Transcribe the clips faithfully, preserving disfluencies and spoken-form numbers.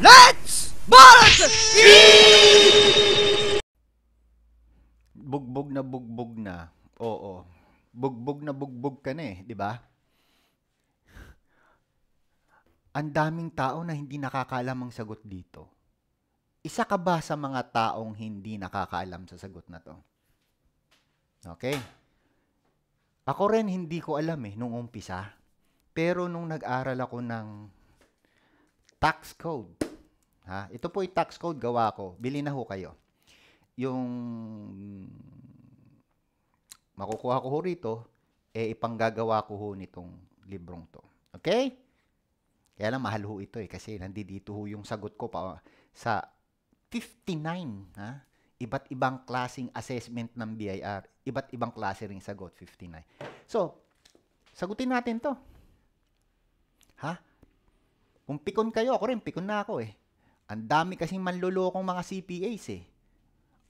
Let's balance it! Bugbog na bugbog na. Oo. Bugbog na bugbog ka na eh, di ba? Ang daming tao na hindi nakakaalam ang sagot dito. Isa ka ba sa mga taong hindi nakakaalam sa sagot na to? Okay. Ako rin hindi ko alam eh nung umpisa. Pero nung nag-aral ako ng tax code. Ha? Ito po yung tax code gawa ko. Bili na ho kayo. Yung makukuha ko ho rito, eh ipanggagawa ko ho nitong librong to. Okay? Kaya lang mahal ho ito eh kasi nandito ho yung sagot ko pa sa fifty-nine. Ha? Iba't ibang klaseng assessment ng B I R. Iba't ibang klase ring sagot, fifty-nine. So, sagutin natin to. Ha? Kung pikon kayo, ako rin, pikon na ako eh. Ang dami kasing manlulokong mga C P As eh.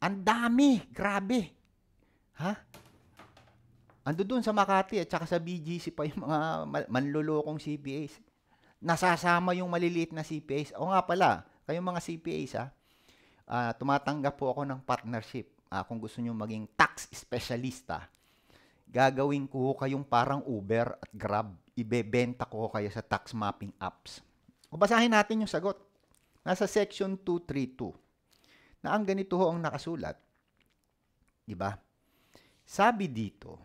Ang dami! Grabe! Ha? Ando doon sa Makati at saka sa B G C pa yung mga manlulokong C P As. Nasasama yung maliliit na C P As. O nga pala, kayong mga C P As ha, uh, tumatanggap po ako ng partnership. Uh, kung gusto nyo maging tax specialista, gagawin ko kayong parang Uber at Grab. Ibebenta ko kayo sa tax mapping apps. O basahin natin yung sagot. Nasa section two three two. Na ang ganito ho ang nakasulat. Diba? Sabi dito,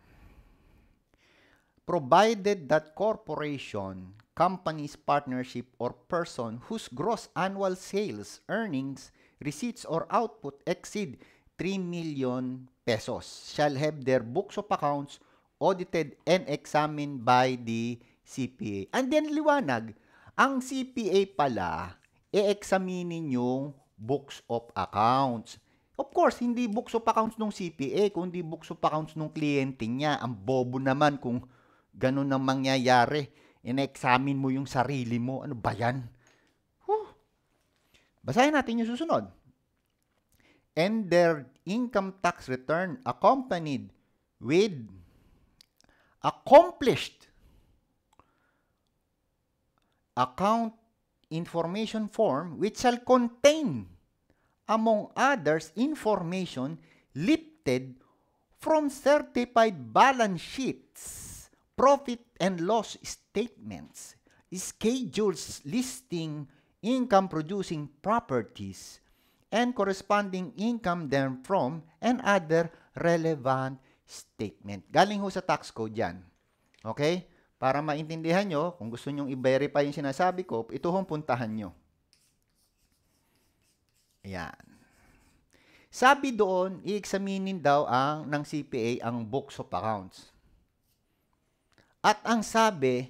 provided that corporation, companies, partnership, or person whose gross annual sales, earnings, receipts, or output exceed three million pesos shall have their books of accounts audited and examined by the C P A. And then liwanag. Ang C P A pala, e-examinin yung books of accounts. Of course, hindi books of accounts ng C P A, kundi books of accounts ng kliyente niya. Ang bobo naman kung ganun ang mangyayari. Ine-examine mo yung sarili mo. Ano ba yan? Huh. Basahin natin yung susunod. And their income tax return accompanied with accomplished account information form which shall contain, among others, information lifted from certified balance sheets, profit and loss statements, schedules listing income-producing properties, and corresponding income therefrom, and other relevant statement. Galing ho sa tax code yan. Okay? Para maintindihan nyo, kung gusto nyong i-verify yung sinasabi ko, ito hong puntahan nyo. Ayan. Sabi doon, i-examinin daw ang, ng C P A ang books of accounts. At ang sabi,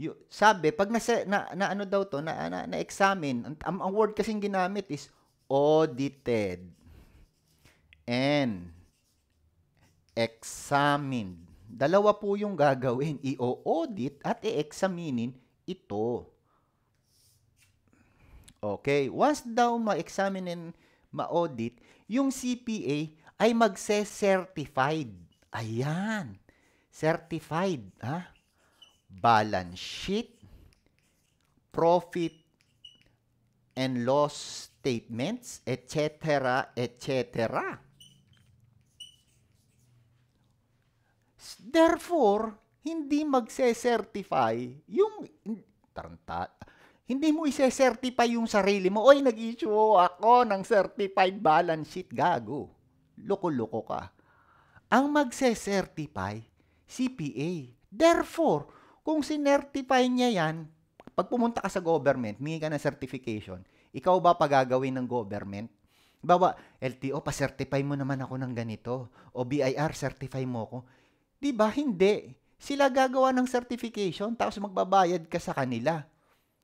yu, sabi, pag nasa, na, na ano daw to, na, na, na examine, ang, ang word kasing ginamit is audited and examined. Dalawa po yung gagawin, i-audit at i-examinin ito. Okay, once daw ma-examine and ma-audit, yung C P A ay magse-certified. Ayan, certified, ha? Balance sheet, profit and loss statements, et cetera, et cetera. Therefore, hindi magse-certify yung taranta. Hindi mo i-certify yung sarili mo. Oy, nag-issue ako ng certified balance sheet, gago. Loko-loko ka. Ang magse-certify, C P A. Therefore, kung sinertify niya yan, pag pumunta ka sa government, mingi ka ng certification, ikaw ba pagagawin ng government? Bawa, L T O, pa-certify mo naman ako ng ganito. O B I R, certify mo ako. Diba? Hindi. Sila gagawa ng certification tapos magbabayad ka sa kanila.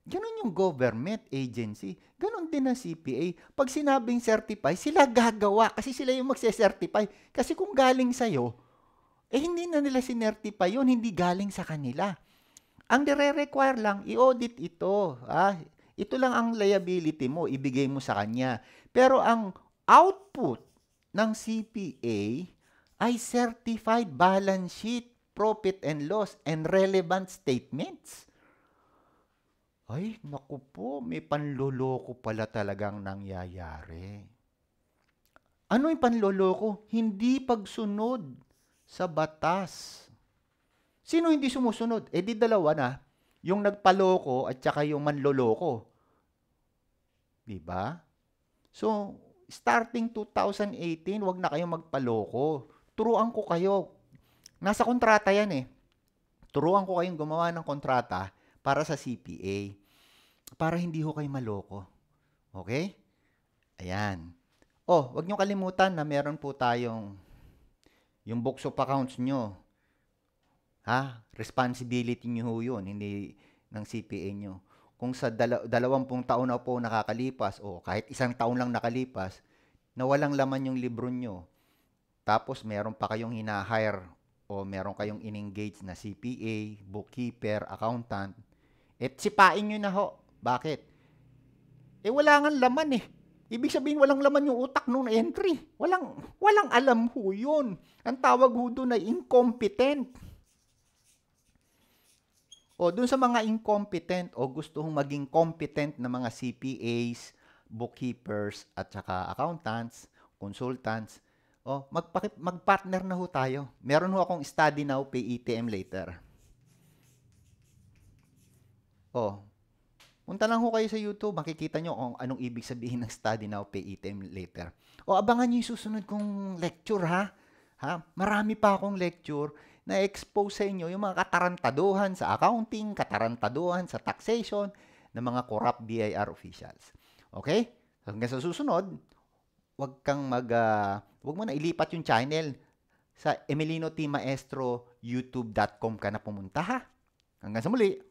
Ganun yung government agency. Ganun din ang C P A. Pag sinabing certify, sila gagawa kasi sila yung magse-certify. Kasi kung galing sa'yo, eh hindi na nila sinertify yun, hindi galing sa kanila. Ang nire-require lang, i-audit ito. Ah, ito lang ang liability mo, ibigay mo sa kanya. Pero ang output ng C P A ay certified balance sheet, profit and loss, and relevant statements. Ay, naku po, may panloloko pala talagang nangyayari. Ano yung panloloko? Hindi pagsunod sa batas. Sino hindi sumusunod? Eh di dalawa na, yung nagpaloko at saka yung manloloko. Diba? So, starting two thousand eighteen, wag na kayong magpaloko. Turuan ko kayo. Nasa kontrata yan eh. Turuan ko kayong gumawa ng kontrata para sa C P A. Para hindi ho kayo maloko. Okay? Ayan. Oh, wag nyo kalimutan na meron po tayong yung books of accounts nyo. Ha? Responsibility nyo ho yun, hindi ng C P A nyo. Kung sa dala dalawampung taon na po nakakalipas o kahit isang taon lang nakalipas, nawalang laman yung libro nyo, tapos meron pa kayong hina-hire o meron kayong in-engage na C P A, bookkeeper, accountant, at sipain nyo na ho. Bakit? Eh wala nga laman eh. Ibig sabihin walang laman yung utak nung entry. Walang, walang alam ho yun. Ang tawag ho doon ay incompetent. O dun sa mga incompetent o gusto hong maging competent na mga C P As, bookkeepers at saka accountants, consultants, o magpartner na ho tayo. Meron ho akong study now, pay I T M later. O, punta lang ho kayo sa YouTube, makikita nyo kung anong ibig sabihin ng study now, pay I T M later. O abangan nyo yung susunod kong lecture ha. Ha? Marami pa akong lecture na-expose sa inyo yung mga katarantaduhan sa accounting, katarantaduhan sa taxation ng mga corrupt B I R officials. Okay? Hanggang sa susunod, wag kang mag, uh, wag mo na ilipat yung channel sa emelino t maestro youtube dot com ka na pumunta ha. Hanggang sa muli.